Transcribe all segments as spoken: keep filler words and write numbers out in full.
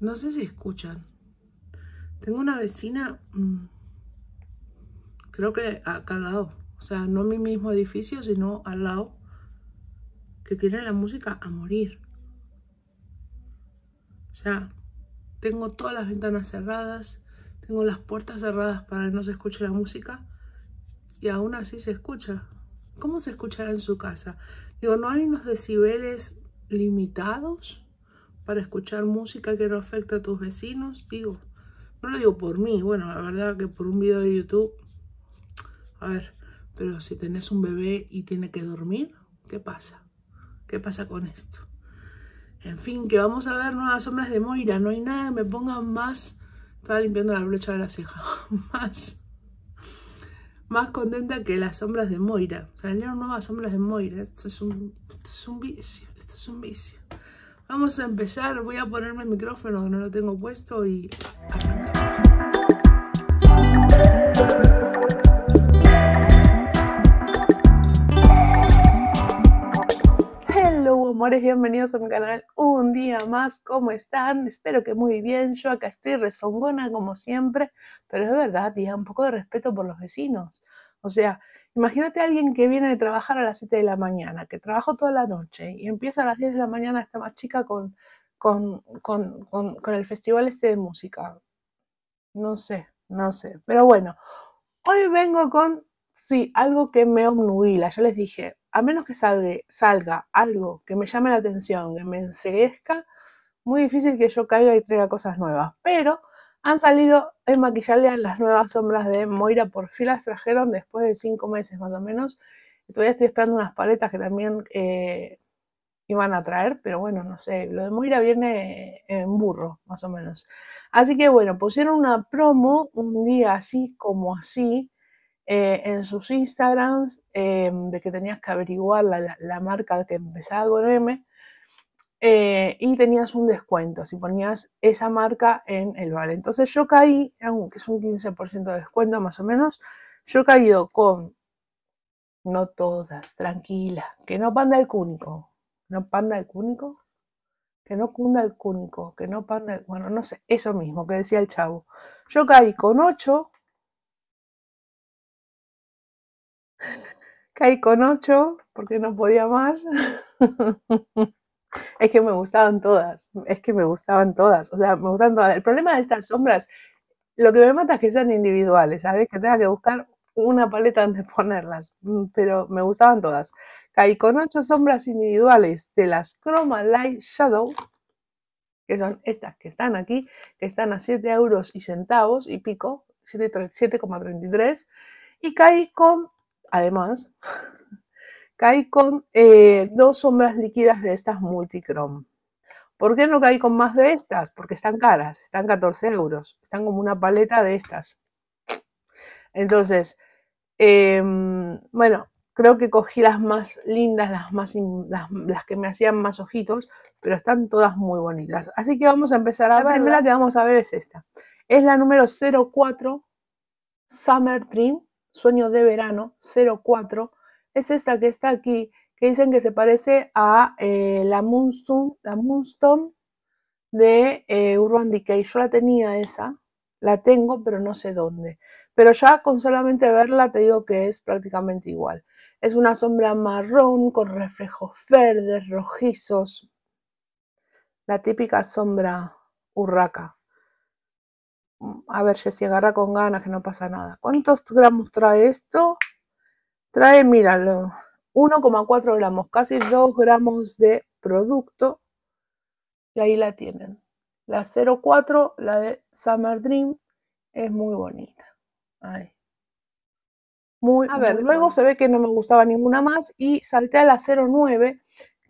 No sé si escuchan. Tengo una vecina, creo que acá al lado, o sea, no en mi mismo edificio, sino al lado, que tiene la música a morir. O sea, tengo todas las ventanas cerradas, tengo las puertas cerradas para que no se escuche la música, y aún así se escucha. ¿Cómo se escuchará en su casa? Digo, ¿no hay unos decibeles limitados para escuchar música que no afecta a tus vecinos? Digo, no lo digo por mí, bueno, la verdad que por un video de YouTube, a ver, pero si tenés un bebé y tiene que dormir, ¿qué pasa? ¿Qué pasa con esto? En fin, que vamos a ver nuevas sombras de Moira. No hay nada que me ponga más... Estaba limpiando la brocha de la ceja. Más... Más contenta que las sombras de Moira. Salieron nuevas sombras de Moira. Esto es un, esto es un vicio. Esto es un vicio. Vamos a empezar. Voy a ponerme el micrófono, que no lo tengo puesto, y... Amores, bienvenidos a mi canal un día más. ¿Cómo están? Espero que muy bien. Yo acá estoy rezongona como siempre, pero es verdad, tía, un poco de respeto por los vecinos. O sea, imagínate a alguien que viene de trabajar a las siete de la mañana, que trabajó toda la noche y empieza a las diez de la mañana esta más chica con, con, con, con, con el festival este de música. No sé, no sé. Pero bueno, hoy vengo con, sí, algo que me obnubila. Ya les dije, a menos que salga, salga algo que me llame la atención, que me enseguezca, muy difícil que yo caiga y traiga cosas nuevas. Pero han salido en Maquillalia las nuevas sombras de Moira. Por fin las trajeron después de cinco meses más o menos. Todavía estoy esperando unas paletas que también eh, iban a traer, pero bueno, no sé. Lo de Moira viene en burro, más o menos. Así que bueno, pusieron una promo un día así como así. Eh, en sus Instagrams, eh, de que tenías que averiguar la, la, la marca que empezaba con M, eh, y tenías un descuento si ponías esa marca en el vale. Entonces yo caí, aunque es un quince por ciento de descuento más o menos, yo he caído con, no todas, tranquila, que no panda el cúnico, no panda el cúnico, que no cunda el cúnico, que no panda el, bueno, no sé, eso mismo que decía el chavo. Yo caí con ocho. Caí con ocho porque no podía más. Es que me gustaban todas, es que me gustaban todas, o sea, me gustaban todas. El problema de estas sombras, lo que me mata es que sean individuales, ¿sabes? Que tenga que buscar una paleta donde ponerlas, pero me gustaban todas. Caí con ocho sombras individuales de las Chroma Light Shadow, que son estas que están aquí, que están a siete euros y centavos y pico, siete coma treinta y tres, y caí con... Además, caí con eh, dos sombras líquidas de estas Multicrome. ¿Por qué no caí con más de estas? Porque están caras, están catorce euros. Están como una paleta de estas. Entonces, eh, bueno, creo que cogí las más lindas, las, más in, las, las que me hacían más ojitos, pero están todas muy bonitas. Así que vamos a empezar a ver. La primera que vamos a ver es esta. Es la número cero cuatro, Summer Dream. Sueño de verano, cero cuatro, es esta que está aquí, que dicen que se parece a eh, la Moonstone, la Moonstone de eh, Urban Decay. Yo la tenía esa, la tengo, pero no sé dónde. Pero ya con solamente verla te digo que es prácticamente igual. Es una sombra marrón con reflejos verdes, rojizos. La típica sombra urraca. A ver, Jessy, agarra con ganas que no pasa nada. ¿Cuántos gramos trae esto? Trae, míralo, uno coma cuatro gramos, casi dos gramos de producto. Y ahí la tienen. La cero cuatro, la de Summer Dream, es muy bonita. Ahí. Muy, a muy ver, luego bonita. Se ve que no me gustaba ninguna más y salté a la cero nueve,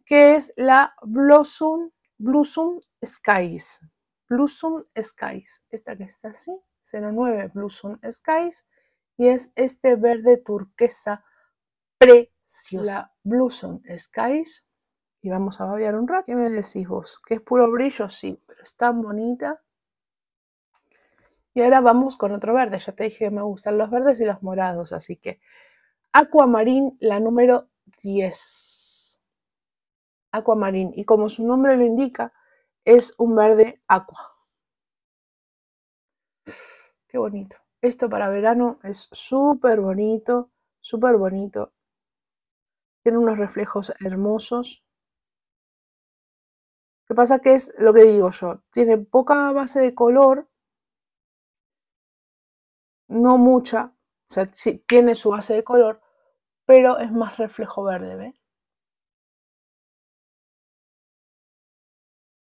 que es la Blossom, Blossom Skies. Blossom Skies, esta que está así, cero nueve Blossom Skies, y es este verde turquesa preciosa, la Blossom Skies, y vamos a babear un rato. ¿Qué me decís vos? Que es puro brillo, sí, pero es tan bonita. Y ahora vamos con otro verde, ya te dije que me gustan los verdes y los morados, así que Aquamarine, la número diez, Aquamarine, y como su nombre lo indica, es un verde aqua, Qué bonito. Esto para verano es súper bonito, súper bonito. Tiene unos reflejos hermosos. Lo que pasa que es lo que digo yo, tiene poca base de color, no mucha, o sea, sí, tiene su base de color, pero es más reflejo verde, ¿ves?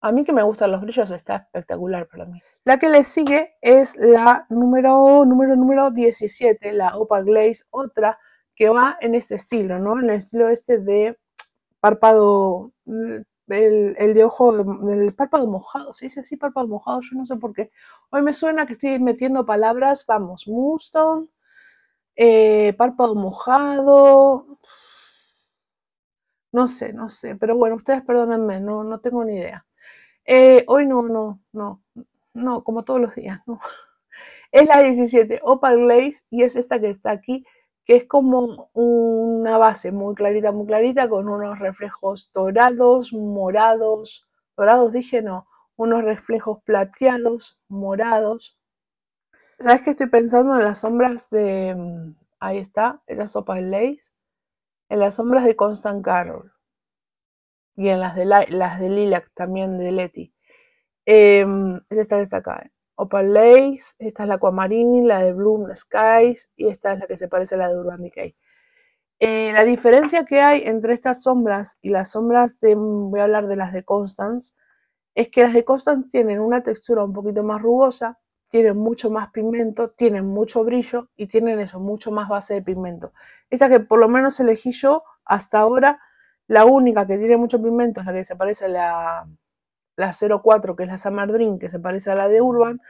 A mí que me gustan los brillos, está espectacular para mí. La que le sigue es la número, número, número diecisiete, la Opal Glaze, otra que va en este estilo, ¿no? En el estilo este de párpado, el, el de ojo, el párpado mojado, ¿se dice así párpado mojado? Yo no sé por qué. Hoy me suena que estoy metiendo palabras, vamos, Moonstone, eh, párpado mojado, no sé, no sé, pero bueno, ustedes perdónenme, no, no tengo ni idea. Eh, hoy no, no, no, no, como todos los días, no. Es la diecisiete, Opal Glaze, y es esta que está aquí, que es como una base muy clarita, muy clarita, con unos reflejos dorados, morados, dorados dije no, unos reflejos plateados, morados. ¿Sabes qué estoy pensando en las sombras de, ahí está, esas Opal Glaze, en las sombras de Constance Carle? Y en las de, la, las de Lilac, también de Leti. Eh, es esta que está acá. Eh. Opal Lace, esta es la Aquamarine, la de Bloom Skies, y esta es la que se parece a la de Urban Decay. Eh, la diferencia que hay entre estas sombras y las sombras de, voy a hablar de las de Constance, es que las de Constance tienen una textura un poquito más rugosa, tienen mucho más pigmento, tienen mucho brillo, y tienen eso, mucho más base de pigmento. Esta que por lo menos elegí yo hasta ahora, la única que tiene mucho pigmento es la que se parece a la, la cero cuatro, que es la Summer Dream, que se parece a la de Urban,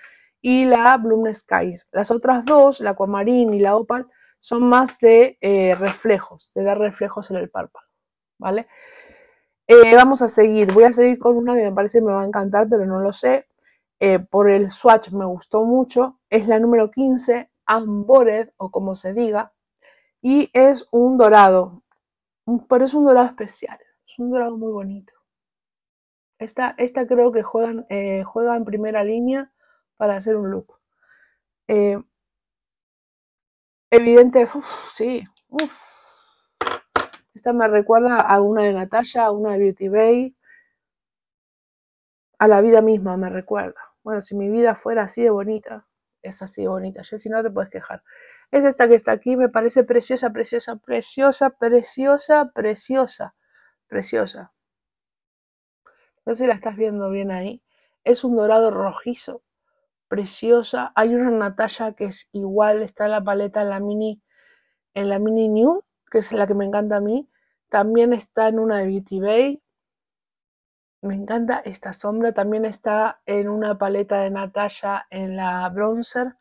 y la Bloom Skies. Las otras dos, la Aquamarine y la Opal, son más de eh, reflejos, de dar reflejos en el párpado, ¿vale? Eh, vamos a seguir, voy a seguir con una que me parece que me va a encantar, pero no lo sé. Eh, por el swatch me gustó mucho, es la número quince, Unbothered, o como se diga, y es un dorado. Pero es un dorado especial, es un dorado muy bonito. Esta, esta creo que juegan, eh, juega en primera línea para hacer un look. Eh, evidente, uff, sí, uff. Esta me recuerda a una de Natalia, a una de Beauty Bay. A la vida misma me recuerda. Bueno, si mi vida fuera así de bonita, es así de bonita. Jessy, no te puedes quejar. Es esta que está aquí, me parece preciosa, preciosa, preciosa, preciosa, preciosa, preciosa. No sé si la estás viendo bien ahí. Es un dorado rojizo, preciosa. Hay una Natalia que es igual, está en la paleta, en la mini, en la mini New, que es la que me encanta a mí. También está en una de Beauty Bay. Me encanta esta sombra. También está en una paleta de Natalia en la Bronzer.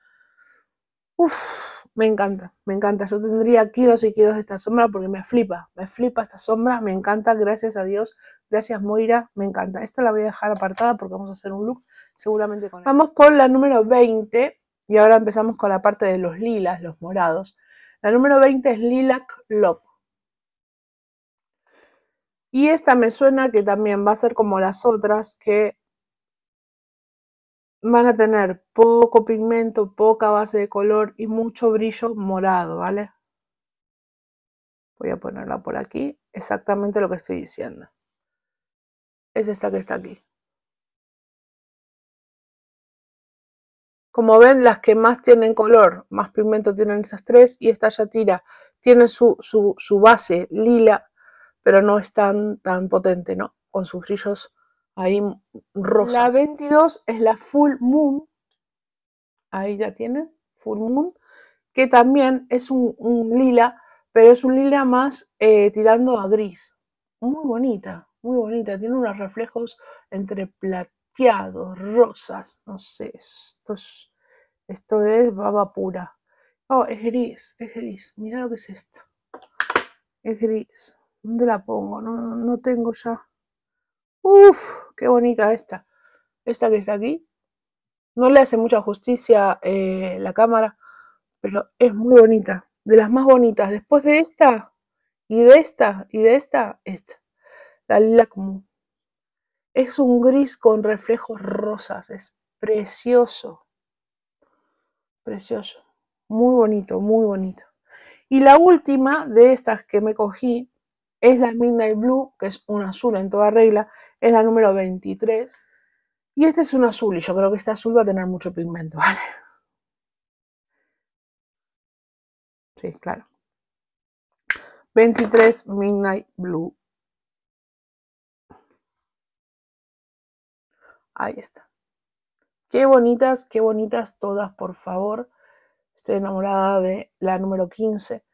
Uff. Me encanta, me encanta. Yo tendría kilos y kilos de esta sombra porque me flipa, me flipa esta sombra, me encanta, gracias a Dios, gracias Moira, me encanta. Esta la voy a dejar apartada porque vamos a hacer un look seguramente con ella. Vamos con la número veinte y ahora empezamos con la parte de los lilas, los morados. La número veinte es Lilac Love. Y esta me suena que también va a ser como las otras, que van a tener poco pigmento, poca base de color y mucho brillo morado, ¿vale? Voy a ponerla por aquí, exactamente lo que estoy diciendo. Es esta que está aquí. Como ven, las que más tienen color, más pigmento tienen esas tres, y esta ya tira, tiene su, su, su base lila, pero no es tan, tan potente, ¿no? Con sus brillos ahí rosa. La veintidós es la Full Moon. Ahí ya tienen, Full Moon. Que también es un, un lila, pero es un lila más eh, tirando a gris. Muy bonita, muy bonita. Tiene unos reflejos entre plateados, rosas. No sé, esto es, esto es baba pura. Oh, es gris, es gris. Mirá lo que es esto. Es gris. ¿Dónde la pongo? No, no, no tengo ya. Uff, qué bonita esta, esta que está aquí, no le hace mucha justicia eh, la cámara, pero es muy bonita, de las más bonitas, después de esta, y de esta, y de esta, esta, la lila común, es un gris con reflejos rosas, es precioso, Precioso. Muy bonito, muy bonito. Y la última de estas que me cogí es la Midnight Blue, que es un azul en toda regla. Es la número veintitrés. Y este es un azul, y yo creo que este azul va a tener mucho pigmento, ¿vale? Sí, claro. veintitrés Midnight Blue. Ahí está. Qué bonitas, qué bonitas todas, por favor. Estoy enamorada de la número quince.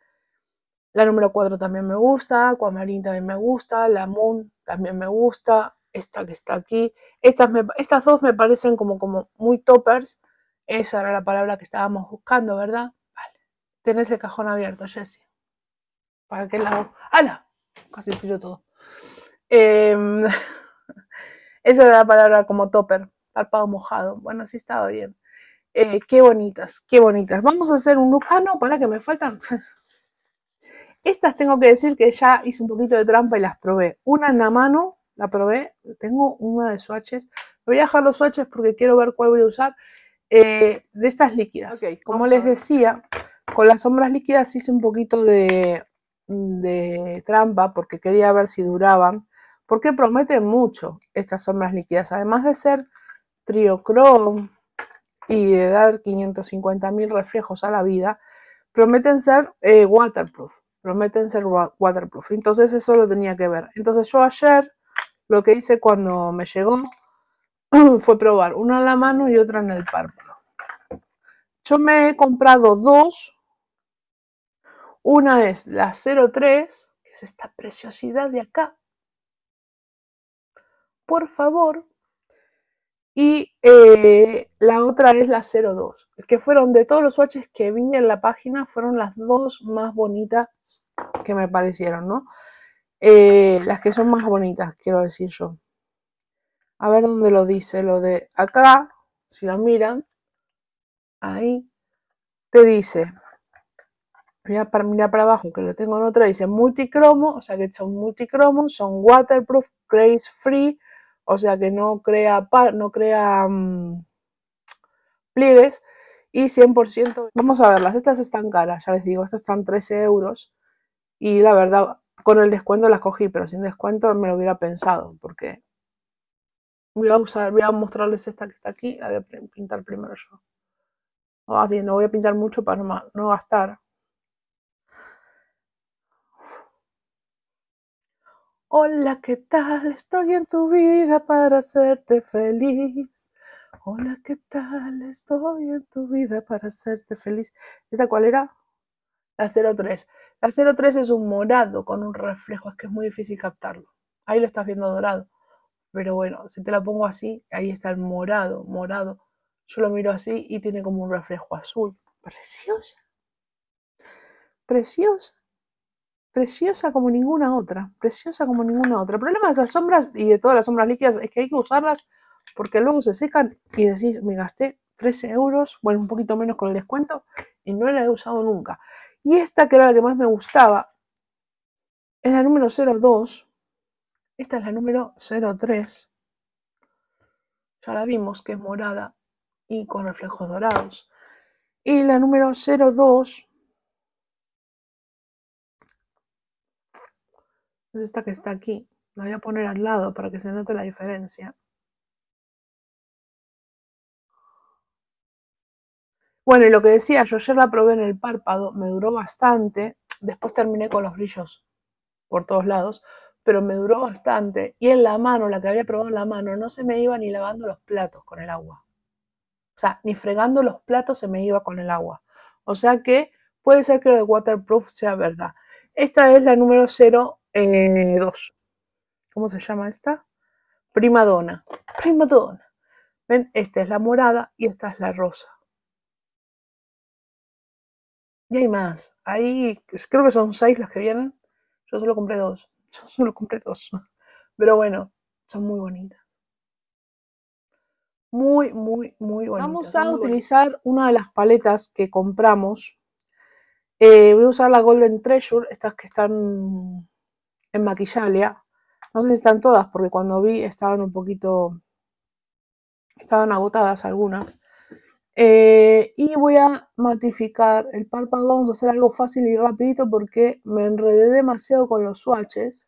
La número cuatro también me gusta. Aquamarine también me gusta. La Moon también me gusta. Esta que está aquí. Estas, me, estas dos me parecen como, como muy toppers. Esa era la palabra que estábamos buscando, ¿verdad? Vale. Tenés el cajón abierto, Jessie. ¿Para qué lado? ¡Hala! Casi tiro todo. Eh, esa era la palabra como topper. Párpado mojado. Bueno, sí estaba bien. Eh, qué bonitas, qué bonitas. Vamos a hacer un look. Ah, no, para que me faltan. Estas tengo que decir que ya hice un poquito de trampa y las probé. Una en la mano, la probé. Tengo una de swatches. Voy a dejar los swatches porque quiero ver cuál voy a usar. Eh, de estas líquidas. Okay, como les decía, con las sombras líquidas hice un poquito de, de trampa porque quería ver si duraban. Porque prometen mucho estas sombras líquidas. Además de ser triochrome y de dar quinientos cincuenta mil reflejos a la vida, prometen ser eh, waterproof, prometen ser waterproof, entonces eso lo tenía que ver. Entonces yo ayer lo que hice cuando me llegó fue probar una en la mano y otra en el párpado. Yo me he comprado dos, una es la cero tres, que es esta preciosidad de acá, por favor. Y eh, la otra es la cero dos, que fueron de todos los swatches que vi en la página, fueron las dos más bonitas que me parecieron, ¿no? Eh, las que son más bonitas, quiero decir yo. A ver dónde lo dice, lo de acá, si lo miran, ahí, te dice, mira para, mira para abajo que lo tengo en otra, dice multicromo, o sea que son multicromos, son waterproof, grease free. O sea que no crea, no crea um, pliegues y cien por ciento. Vamos a verlas, estas están caras, ya les digo, estas están trece euros. Y la verdad, con el descuento las cogí, pero sin descuento me lo hubiera pensado. Porque voy a, usar, voy a mostrarles esta que está aquí, la voy a pintar primero yo. Oh, sí, no voy a pintar mucho para no, no gastar. Hola, ¿qué tal? Estoy en tu vida para hacerte feliz. Hola, ¿qué tal? Estoy en tu vida para hacerte feliz. ¿Esta cuál era? La cero tres. La cero tres es un morado con un reflejo. Es que es muy difícil captarlo. Ahí lo estás viendo dorado. Pero bueno, si te la pongo así, ahí está el morado, morado. Yo lo miro así y tiene como un reflejo azul. Preciosa. Preciosa. Preciosa como ninguna otra, preciosa como ninguna otra. El problema de las sombras y de todas las sombras líquidas es que hay que usarlas porque luego se secan y decís, me gasté trece euros, bueno, un poquito menos con el descuento, y no la he usado nunca. Y esta, que era la que más me gustaba, es la número cero dos, esta es la número cero tres, ya la vimos que es morada y con reflejos dorados, y la número cero dos... es esta que está aquí. La voy a poner al lado para que se note la diferencia. Bueno, y lo que decía, yo ayer la probé en el párpado, me duró bastante. Después terminé con los brillos por todos lados, pero me duró bastante. Y en la mano, la que había probado en la mano, no se me iba ni lavando los platos con el agua. O sea, ni fregando los platos se me iba con el agua. O sea que puede ser que lo de waterproof sea verdad. Esta es la número cero. Eh, dos. ¿Cómo se llama esta? Primadona. Primadona. ¿Ven? Esta es la morada y esta es la rosa. Y hay más. Ahí creo que son seis las que vienen. Yo solo compré dos. Yo solo compré dos. Pero bueno, son muy bonitas. Muy, muy, muy bonitas. Vamos a utilizar una de las paletas que compramos. Eh, voy a usar la Golden Treasure. Estas que están... en Maquillalia, no sé si están todas porque cuando vi estaban un poquito, estaban agotadas algunas, Eh, y voy a matificar el párpado. Vamos a hacer algo fácil y rapidito porque me enredé demasiado con los swatches,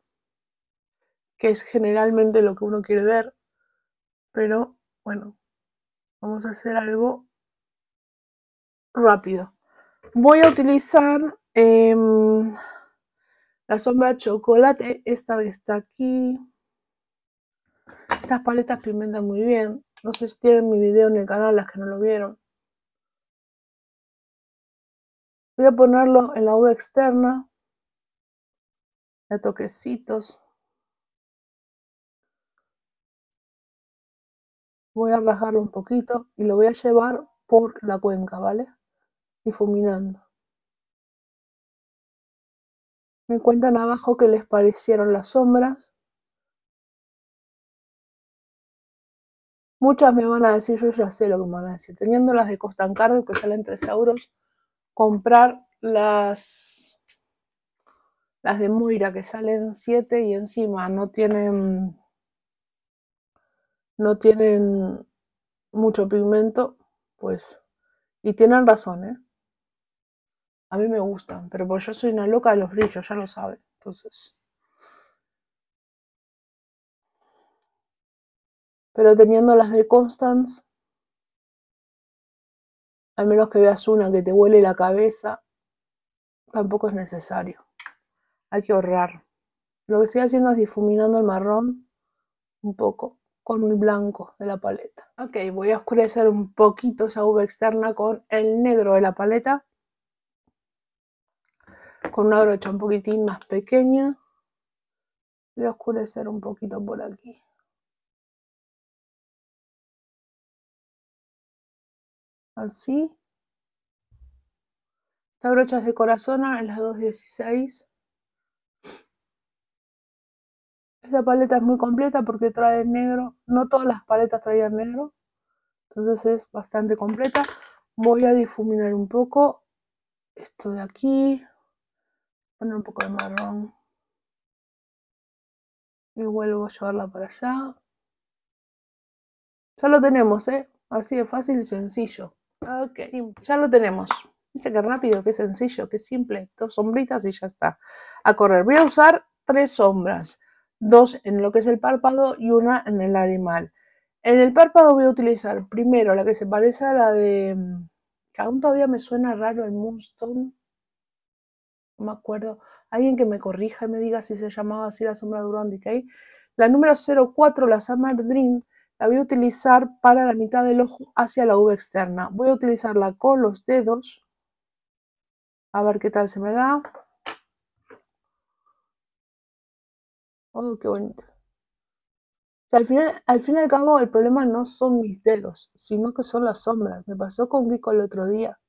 que es generalmente lo que uno quiere ver, pero bueno, vamos a hacer algo rápido. Voy a utilizar eh, la sombra chocolate, esta que está aquí. Estas paletas pigmentan muy bien. No sé si tienen mi video en el canal, las que no lo vieron. Voy a ponerlo en la uva externa. A toquecitos. Voy a rajarlo un poquito y lo voy a llevar por la cuenca, ¿vale? Difuminando. Me cuentan abajo qué les parecieron las sombras. Muchas me van a decir, yo ya sé lo que me van a decir. Teniendo las de Constance Carle, que salen tres euros, comprar las, las de Moira, que salen siete y encima no tienen, no tienen mucho pigmento, pues. Y tienen razón, ¿eh? A mí me gustan, pero porque yo soy una loca de los brillos, ya lo saben. Entonces... Pero teniendo las de Constance, al menos que veas una que te huele la cabeza, tampoco es necesario. Hay que ahorrar. Lo que estoy haciendo es difuminando el marrón un poco con el blanco de la paleta. Ok, voy a oscurecer un poquito esa uva externa con el negro de la paleta. Con una brocha un poquitín más pequeña. Voy a oscurecer un poquito por aquí. Así. Estas brochas de corazón en las dos dieciséis. Esa paleta es muy completa porque trae negro. No todas las paletas traían negro. Entonces es bastante completa. Voy a difuminar un poco esto de aquí. Poner un poco de marrón. Y vuelvo a llevarla para allá. Ya lo tenemos, ¿eh? Así de fácil y sencillo. Ok, simple. Ya lo tenemos. Viste que rápido, que sencillo, que simple. Dos sombritas y ya está. A correr. Voy a usar tres sombras. Dos en lo que es el párpado y una en el animal. En el párpado voy a utilizar primero la que se parece a la de... Que aún todavía me suena raro el Moonstone. No me acuerdo. Alguien que me corrija y me diga si se llamaba así la sombra de Urban Decay. La número cero cuatro, la Summer Dream. La voy a utilizar para la mitad del ojo hacia la uva externa. Voy a utilizarla con los dedos. A ver qué tal se me da. Oh, qué bonito. O sea, al final, al fin y al cabo, el problema no son mis dedos, sino que son las sombras. Me pasó con Vico el otro día.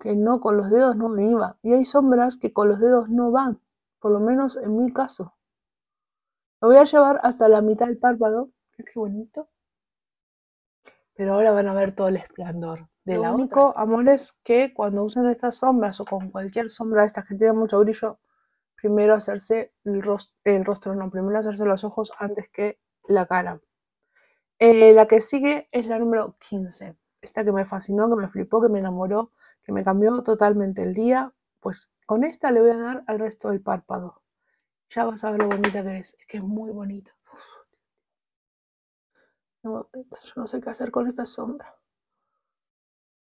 Que no, con los dedos no me iba. Y hay sombras que con los dedos no van. Por lo menos en mi caso. Lo voy a llevar hasta la mitad del párpado. Qué bonito. Pero ahora van a ver todo el esplendor de la otra. Lo único, amores, que cuando usan estas sombras o con cualquier sombra de estas que tienen mucho brillo, primero hacerse el rostro, el rostro no, primero hacerse los ojos antes que la cara. Eh, la que sigue es la número quince. Esta que me fascinó, que me flipó, que me enamoró, que me cambió totalmente el día. Pues con esta le voy a dar al resto del párpado. Ya vas a ver lo bonita que es. Es que es muy bonita. No, yo no sé qué hacer con esta sombra.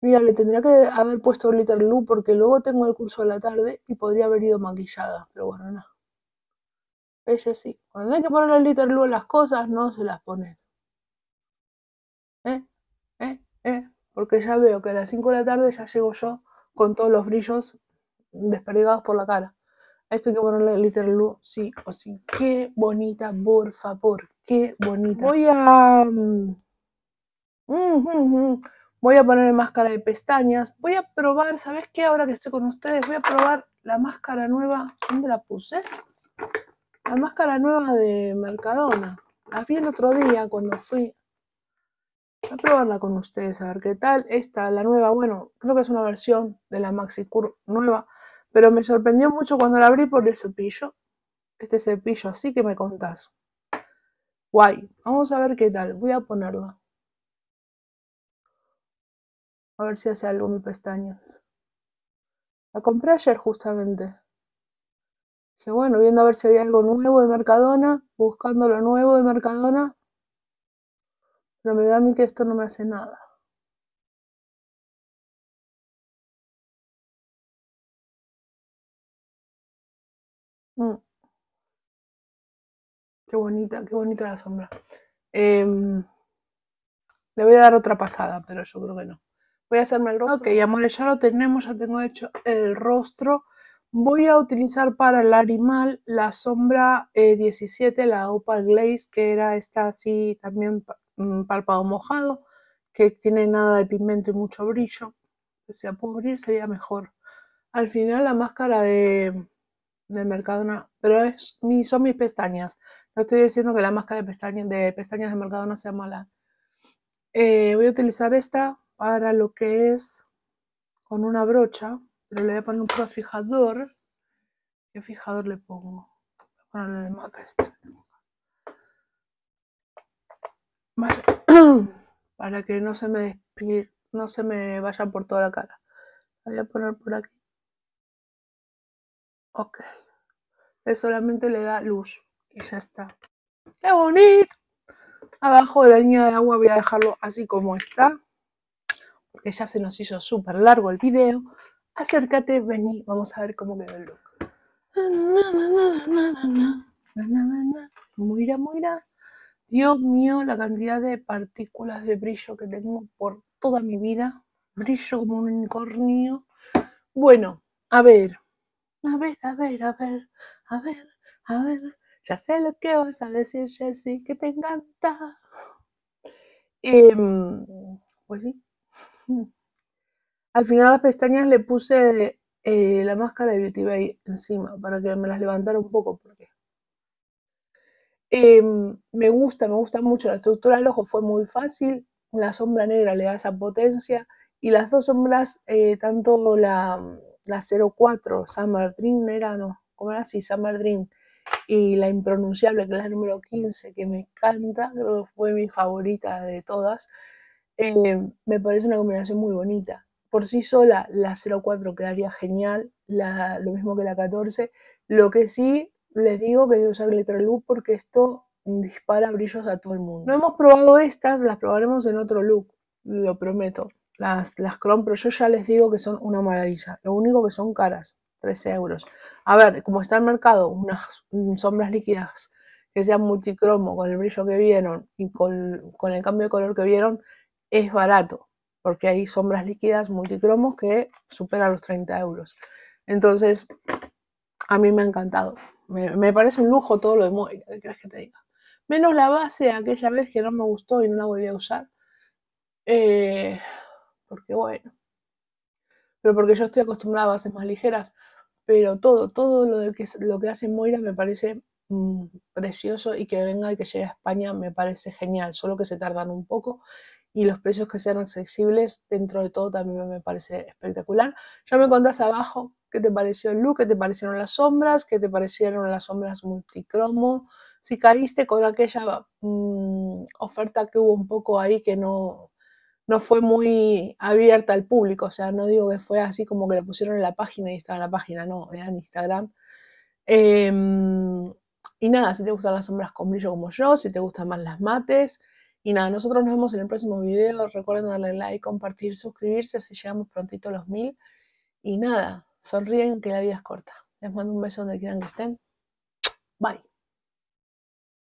Mira, le tendría que haber puesto glitter glue porque luego tengo el curso de la tarde y podría haber ido maquillada, pero bueno, no. Ella sí. Cuando hay que poner el glitter glue en las cosas, no se las pone. ¿Eh? ¿Eh? ¿Eh? Porque ya veo que a las cinco de la tarde ya llego yo con todos los brillos desperdigados por la cara. A esto hay que ponerle el glitter glue, sí o sí. Qué bonita, por favor. Qué bonita. Voy a... Mm, mm, mm. Voy a poner máscara de pestañas. Voy a probar, ¿sabes qué? Ahora que estoy con ustedes, voy a probar la máscara nueva. ¿Dónde la puse? La máscara nueva de Mercadona. La vi el otro día cuando fui. Voy a probarla con ustedes, a ver qué tal. Esta, la nueva, bueno, creo que es una versión de la Maxi Curve nueva. Pero me sorprendió mucho cuando la abrí por el cepillo. Este cepillo, así que me contás. Guay, vamos a ver qué tal, voy a ponerla. A ver si hace algo mis pestañas. La compré ayer justamente. Dije, bueno, viendo a ver si había algo nuevo de Mercadona, buscando lo nuevo de Mercadona. Pero me da a mí que esto no me hace nada. Mm. Qué bonita, qué bonita la sombra. Eh, le voy a dar otra pasada, pero yo creo que no. Voy a hacerme el rostro. Ok, amores, ya lo tenemos, ya tengo hecho el rostro. Voy a utilizar para el animal la sombra eh, diecisiete, la Opal Glaze, que era esta así también párpado mojado, que tiene nada de pigmento y mucho brillo. Si la puedo abrir sería mejor. Al final la máscara de, de Mercadona, pero es, son mis pestañas. No estoy diciendo que la máscara de pestañas de, pestañas de Mercadona sea mala. Eh, voy a utilizar esta para lo que es con una brocha, pero le voy a poner un pro fijador. ¿Qué fijador le pongo? Voy a ponerle de maca este. Vale. Para que no se me despide, no se me vaya por toda la cara. La voy a poner por aquí. Ok. Él solamente le da luz y ya está. ¡Qué bonito! Abajo de la línea de agua voy a dejarlo así como está, porque ya se nos hizo súper largo el video. Acércate, vení, vamos a ver cómo quedó el look. Moira, Moira. Dios mío, la cantidad de partículas de brillo que tengo por toda mi vida. Brillo como un unicornio. Bueno, a ver. A ver, a ver, a ver, a ver, a ver. Ya sé lo que vas a decir, Jessie, que te encanta. Eh, pues sí. Al final las pestañas le puse eh, la máscara de Beauty Bay encima para que me las levantara un poco, porque eh, me gusta, me gusta mucho la estructura del ojo, fue muy fácil. La sombra negra le da esa potencia y las dos sombras, eh, tanto la, la cero cuatro, Summer Dream era, no, ¿cómo era? Sí, Summer Dream, y la impronunciable, que es la número quince, que me encanta, creo que fue mi favorita de todas. Eh, me parece una combinación muy bonita. Por sí sola la cero cuatro quedaría genial, la, lo mismo que la catorce. Lo que sí les digo que voy a usar letra luz porque esto dispara brillos a todo el mundo. No hemos probado estas, las probaremos en otro look, lo prometo. Las, las Chrome, pero yo ya les digo que son una maravilla. Lo único que son caras, trece euros. A ver, como está el mercado, unas sombras líquidas que sean multicromo con el brillo que vieron y con, con el cambio de color que vieron, es barato, porque hay sombras líquidas multicromos que superan los treinta euros. Entonces, a mí me ha encantado. Me, me parece un lujo todo lo de Moira, ¿qué crees que te diga? Menos la base aquella vez que no me gustó y no la volví a usar. Eh, porque bueno. Pero porque yo estoy acostumbrada a bases más ligeras. Pero todo, todo lo, de que, lo que hace Moira me parece mmm, precioso, y que venga y que llegue a España me parece genial. Solo que se tardan un poco. Y los precios que sean accesibles, dentro de todo, también me parece espectacular. Ya me contás abajo qué te pareció el look, qué te parecieron las sombras, qué te parecieron las sombras multicromo. Si caíste con aquella mmm, oferta que hubo un poco ahí que no, no fue muy abierta al público. O sea, no digo que fue así como que la pusieron en la página y estaba en la página, no, era en Instagram. Eh, y nada, si te gustan las sombras con brillo como yo, si te gustan más las mates. Y nada, nosotros nos vemos en el próximo video. Recuerden darle like, compartir, suscribirse, así llegamos prontito a los mil. Y nada, sonríen que la vida es corta. Les mando un beso donde quieran que estén. Bye.